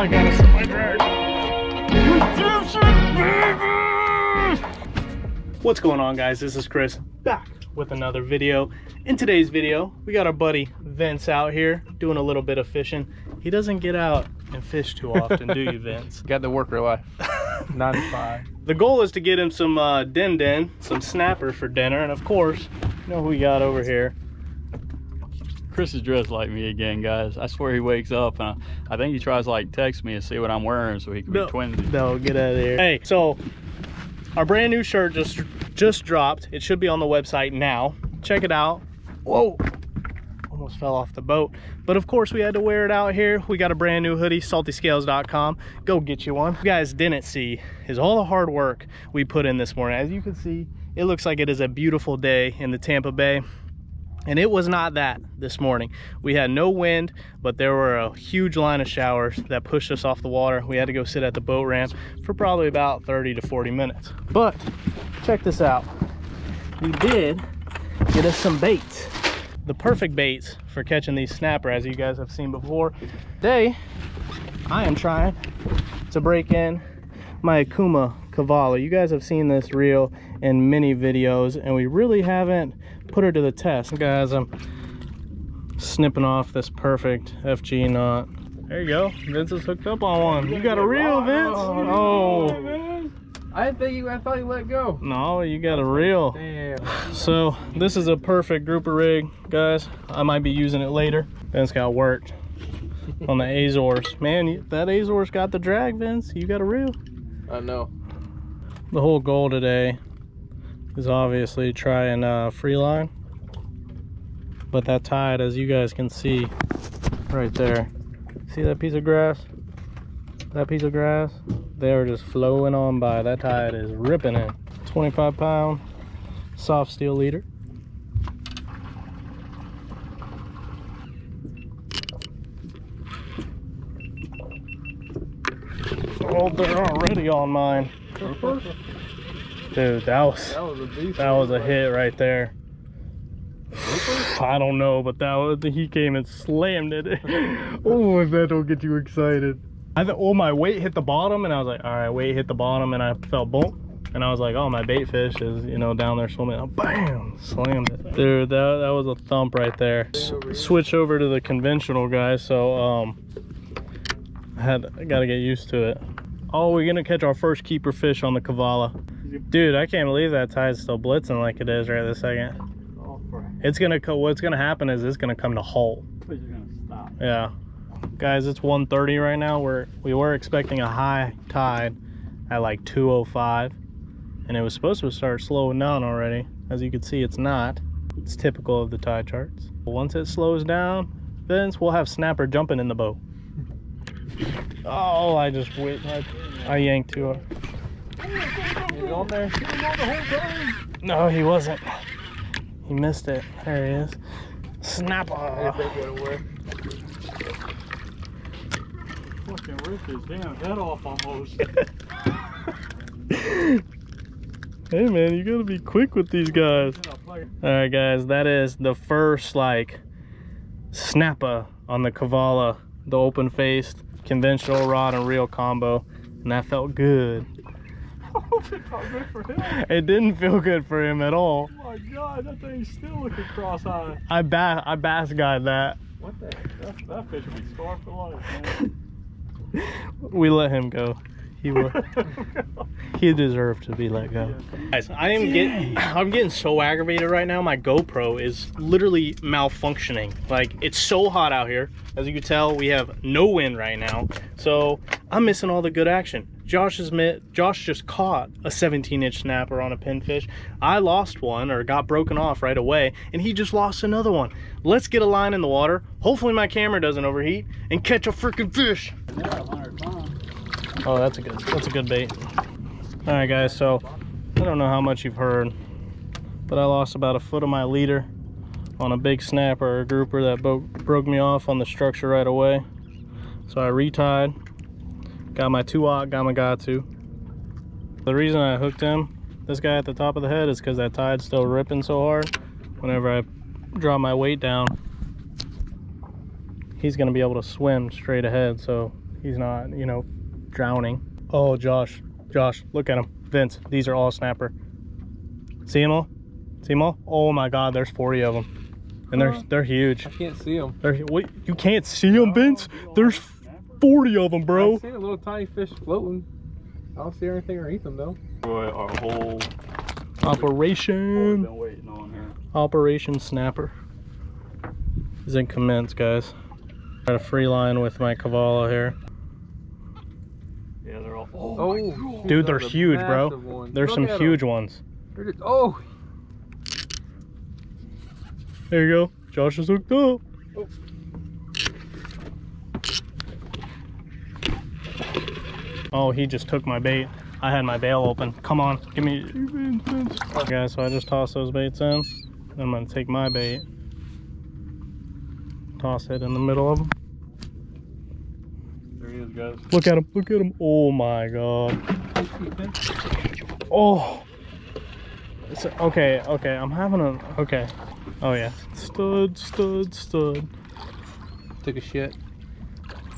I gotta set my drag. What's going on, guys? This is Chris, back with another video. In today's video, we got our buddy Vince out here doing a little bit of fishing. He doesn't get out and fish too often, do you, Vince? Got the worker life. 9 to 5. The goal is to get him some some snapper for dinner, and of course, you know who we got over here. Chris is dressed like me again, guys. I swear he wakes up and I think he tries to like text me and see what I'm wearing so he can be twinsies. No, get out of here. Hey, so our brand new shirt just dropped. It should be on the website now. Check it out. Whoa, almost fell off the boat. But of course we had to wear it out here. We got a brand new hoodie, SaltyScales.com. Go get you one. What you guys didn't see is all the hard work we put in this morning. As you can see, it looks like it is a beautiful day in the Tampa Bay. And it was not that this morning. We had no wind, but there were a huge line of showers that pushed us off the water. We had to go sit at the boat ramp for probably about 30 to 40 minutes. But check this out. We did get us some baits. The perfect baits for catching these snapper, as you guys have seen before. Today, I am trying to break in my Okuma Cavalla. You guys have seen this reel in many videos, and we really haven't put her to the test. Guys, I'm snipping off this perfect FG knot. There you go. Vince is hooked up on one. You got a reel, Vince. Oh. I thought you let go. No, you got a reel. Damn. So this is a perfect grouper rig, guys. I might be using it later. Vince got worked on the Azores. Man, that Azores got the drag, Vince. You got a reel. I know. The whole goal today is obviously try and free line, but that tide, as you guys can see right there, see that piece of grass? That piece of grass, they are just flowing on by. That tide is ripping in. 25-pound soft steel leader. Oh, they're already on mine. Dude, that was a hit right there. I don't know, but that was, he came and slammed it. Oh, if that don't get you excited. I thought, oh, my weight hit the bottom, and I was like, all right, weight hit the bottom, and I felt boom, and I was like, oh, my bait fish is, you know, down there swimming. And bam, slammed it. Dude, that was a thump right there. Switch over to the conventional, guys. So I got to get used to it. Oh, we're gonna catch our first keeper fish on the Cavalla. Dude, I can't believe that tide's still blitzing like it is right this second. It's gonna what's gonna happen is it's gonna come to halt. It's gonna stop. Yeah, guys, it's 1:30 right now. We were expecting a high tide at like 2:05, and it was supposed to start slowing down already. As you can see, it's not. It's typical of the tide charts. Once it slows down, Vince, we'll have snapper jumping in the boat. Oh, I just whipped. I yanked too hard. He was on there. He was on the whole time. No, he wasn't. He missed it. There he is. Snapper. Fucking ripped his damn head off almost. Hey man, you gotta be quick with these guys. Alright guys, that is the first like snapper on the Cavalla, the open faced conventional rod and reel combo, and that felt good. I hope it felt good for him. It didn't feel good for him at all. Oh my god, that thing's still looking cross-eyed. I bass guy that. What the heck? That fish would be scarred for life, man. We let him go. He was. He deserved to be let go. Guys, I'm getting so aggravated right now. My GoPro is literally malfunctioning. Like, it's so hot out here. As you can tell, we have no wind right now. So I'm missing all the good action. Josh just caught a 17-inch snapper on a pinfish. I lost one, or got broken off right away, and he just lost another one. Let's get a line in the water. Hopefully my camera doesn't overheat and catch a freaking fish. Oh, that's a good bait. All right, guys. So I don't know how much you've heard, but I lost about a foot of my leader on a big snapper or grouper that broke me off on the structure right away. So I retied. Got my 2-aught Gamakatsu. The reason I hooked him, this guy at the top of the head, is because that tide's still ripping so hard. Whenever I drop my weight down, he's going to be able to swim straight ahead. So he's not, you know, drowning. Oh, Josh, look at him. Vince, these are all snapper. See them all? See them all? Oh my God, there's 40 of them. And they're huge. I can't see them. You can't see them, Vince? There's 40 of them, bro. I see a little tiny fish floating. I don't see anything or eat them, though. Our whole operation. Been waiting on here. Operation Snapper is in commence, guys. Got a free line with my Cavalla here. Yeah, they're all. Oh, dude, they're huge, bro. Ones. There's some huge ones. Just, oh. There you go. Josh is hooked up. Oh. Oh, he just took my bait. I had my bail open. Come on, give me. Okay, so I just tossed those baits in. Then I'm gonna take my bait. Toss it in the middle of them. There he is, guys. Look at him, look at him. Oh my God. Oh. It's a, okay, I'm having a, okay. Oh yeah. Stud. Took a shit.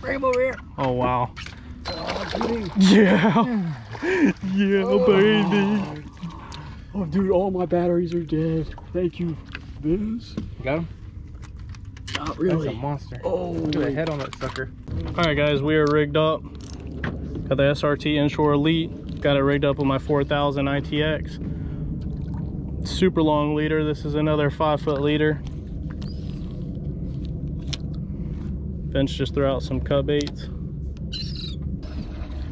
Bring him over here. Oh wow. Yeah, yeah, oh, baby. Oh, dude, all my batteries are dead. Thank you, Vince. Got him? Not really. That's a monster. Oh, put a head on that sucker. All right, guys, we are rigged up. Got the SRT Inshore Elite. Got it rigged up with my 4000 ITX. Super long leader. This is another 5-foot leader. Vince just threw out some cut baits.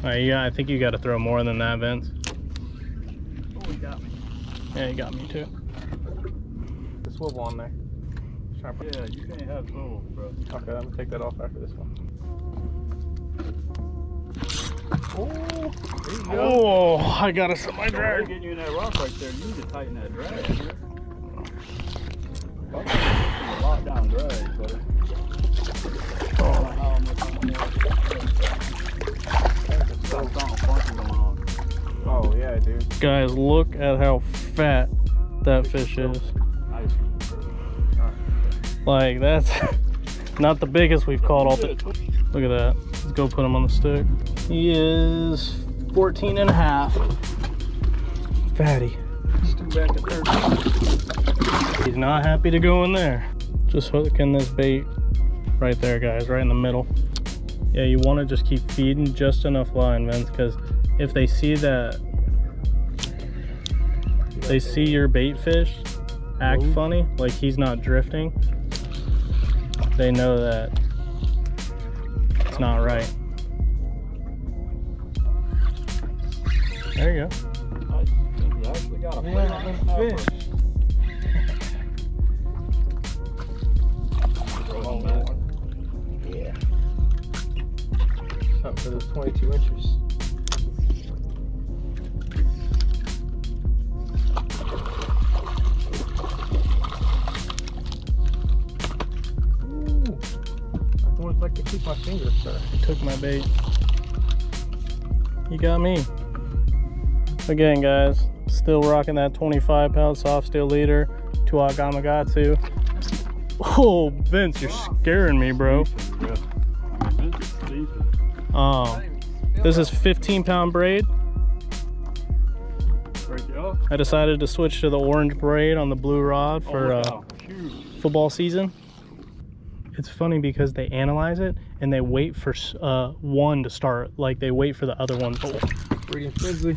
All right, yeah, I think you got to throw more than that, Vince. Oh, he got me. Yeah, he got me too. The swivel on there. Sharper. Yeah, you can't have swivel, bro. Okay, I'm gonna take that off after this one. Oh, there you go. Oh, I got us on my drag. Getting you in that rock right there. You need to tighten that drag. A lot down drag, buddy. Oh yeah, dude. Guys, look at how fat that fish is. Like, that's not the biggest we've caught all day. Look at that. Let's go put him on the stick. He is 14 and a half. Fatty. He's not happy to go in there. Just hooking this bait right there, guys, right in the middle. Yeah, you want to just keep feeding just enough line, Vince, because if they see that, they see your bait fish act funny, like he's not drifting, they know that it's not right. There you go. You actually got a fish. For those 22 inches. Ooh, I would like to keep my fingers, sir. He took my bait. He got me. Again, guys, still rocking that 25-pound soft steel leader, 2-aught Gamakatsu. Oh, Vince, you're scaring me, bro. This is 15-pound braid. I decided to switch to the orange braid on the blue rod for football season. It's funny because they analyze it and they wait for one to start, like they wait for the other one. Breeding frenzy.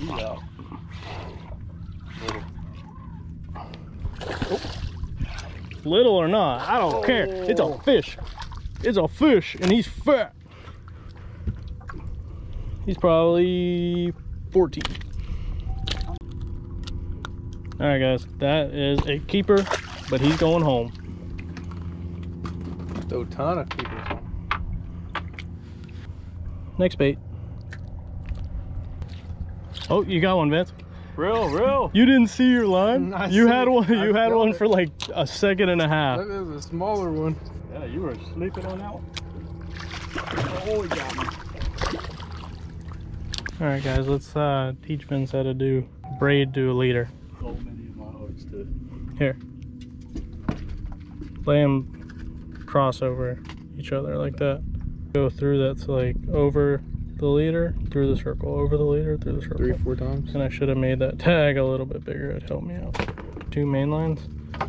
Yeah. Little or not, I don't care. It's a fish. It's a fish, and he's fat. He's probably 14. All right, guys, that is a keeper, but he's going home. A ton of keepers. Next bait. Oh, you got one, Vince. Real. You didn't see your line. You had one for like a second and a half. That is a smaller one. Yeah, you were sleeping on that one. Oh, he got me. All right, guys, let's teach Vince how to do braid to a leader. So many of my hooks too. Here, lay him cross over. each other like that. Go through, that's like over the leader, through the circle, over the leader, through the circle. 3 or 4 times. And I should have made that tag a little bit bigger, it'd help me out. 2 main lines,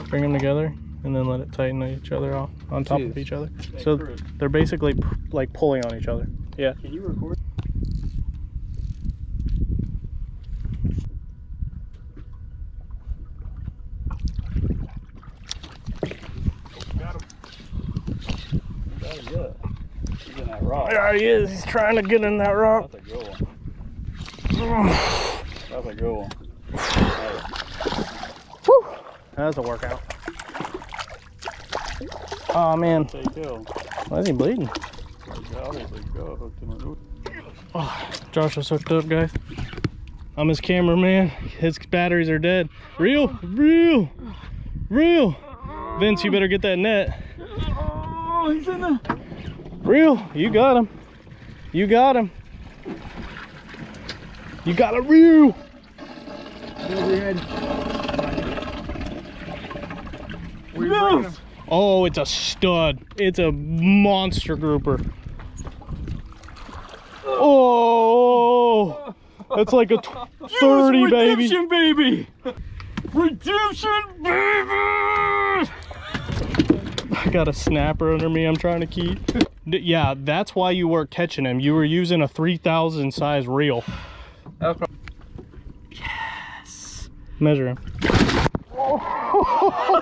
bring them together, and then let it tighten each other off on top of each other. So they're basically like pulling on each other. Yeah. Can you record? There he is, he's trying to get in that rock. That's a good one. That's a good one. Woo! That's a workout. Oh man. Why is he bleeding? Oh, Josh is hooked up, guys. I'm his cameraman. His batteries are dead. Real. Vince, you better get that net. Oh, he's in there. Reel, you got him. You got him. You got a reel. No. Oh, it's a stud. It's a monster grouper. Oh, that's like a 30, redemption, baby. Redemption, baby. I got a snapper under me I'm trying to keep. Yeah, that's why you weren't catching him. You were using a 3,000 size reel. Okay. Yes. Measure him. Oh.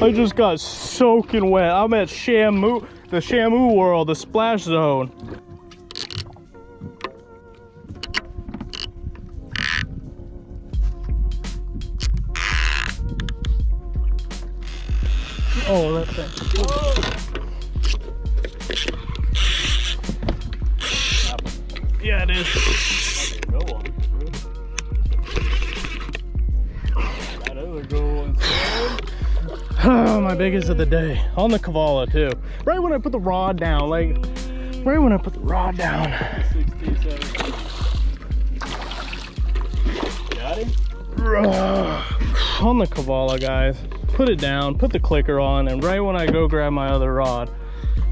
I just got soaking wet. I'm at Shamu, the Shamu world, the splash zone. Oh, that thing. Whoa. Yeah, it is. That other one. That other one. Oh, my biggest of the day. On the Cavalla, too. Right when I put the rod down, like, right when I put the rod down. 16, 17. Got him? On the Cavalla, guys. Put it down, put the clicker on, and right when I go grab my other rod,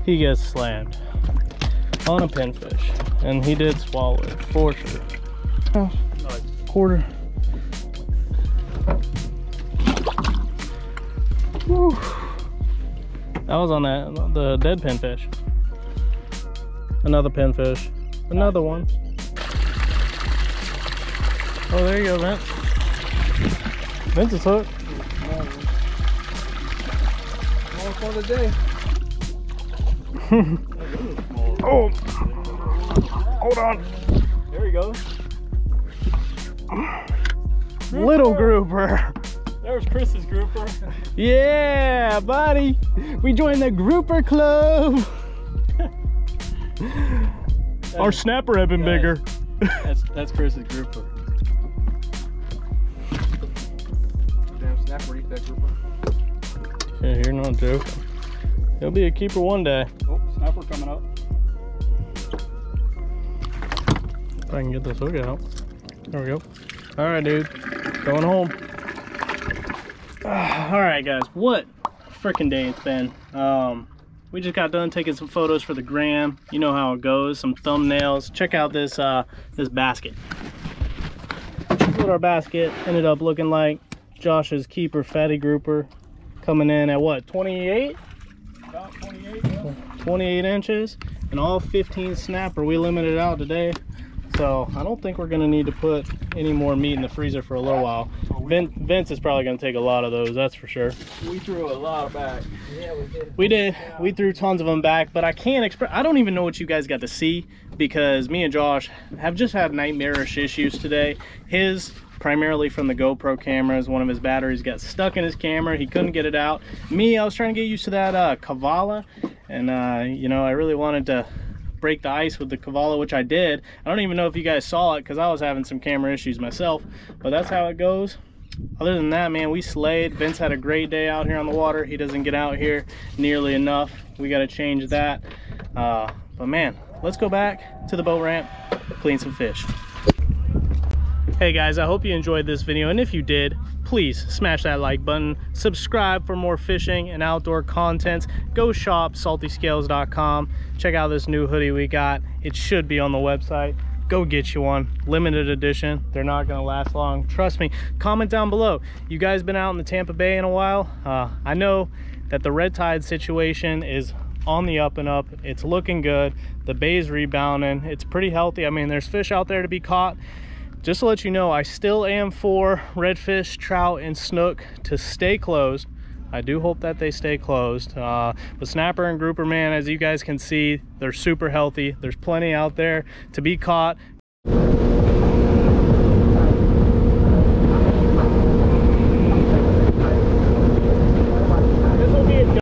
he gets slammed on a pinfish, and he did swallow it for sure. Oh, nice. Quarter. Woo. That was on that the dead pinfish. Another pinfish, another one. Oh, there you go, Vince. Vince is hooked. For the day. Oh, hold on. There we go. Little grouper. There's Chris's grouper. Yeah, buddy. We joined the grouper club. Our snapper had been bigger. That's Chris's grouper. Damn, snapper eat that grouper. Yeah, you're not joking. He'll be a keeper one day. Oh, snapper coming up. If I can get this hook out. There we go. All right, dude. Going home. All right, guys. What a freaking day it's been. We just got done taking some photos for the gram. You know how it goes. Some thumbnails. Check out this, this basket. That's what our basket ended up looking like. Josh's keeper, fatty grouper. Coming in at what, 28? About 28, yeah. 28 inches, and all 15 snapper. We limited out today, so I don't think we're gonna need to put any more meat in the freezer for a little while. Vince is probably gonna take a lot of those, that's for sure. We threw a lot back. Yeah, we did. We did. Yeah. We threw tons of them back, but I can't express. I don't even know what you guys got to see because me and Josh have just had nightmarish issues today. His. Primarily from the GoPro cameras. One of his batteries got stuck in his camera. He couldn't get it out. Me, I was trying to get used to that Cavalla. And, you know, I really wanted to break the ice with the Cavalla, which I did. I don't even know if you guys saw it because I was having some camera issues myself. But that's how it goes. Other than that, man, we slayed. Vince had a great day out here on the water. He doesn't get out here nearly enough. We got to change that. But, man, let's go back to the boat ramp, clean some fish. Hey guys, I hope you enjoyed this video, and if you did, please smash that like button, subscribe for more fishing and outdoor contents, go shop SaltyScales.com, check out this new hoodie we got. It should be on the website. Go get you one, limited edition. They're not gonna last long, trust me. Comment down below, you guys been out in the Tampa Bay in a while? I know that the red tide situation is on the up and up. It's looking good. The bay's rebounding. It's pretty healthy. I mean, there's fish out there to be caught. Just to let you know, I still am for redfish, trout, and snook to stay closed. I do hope that they stay closed, but snapper and grouper, man, as you guys can see, they're super healthy. There's plenty out there to be caught.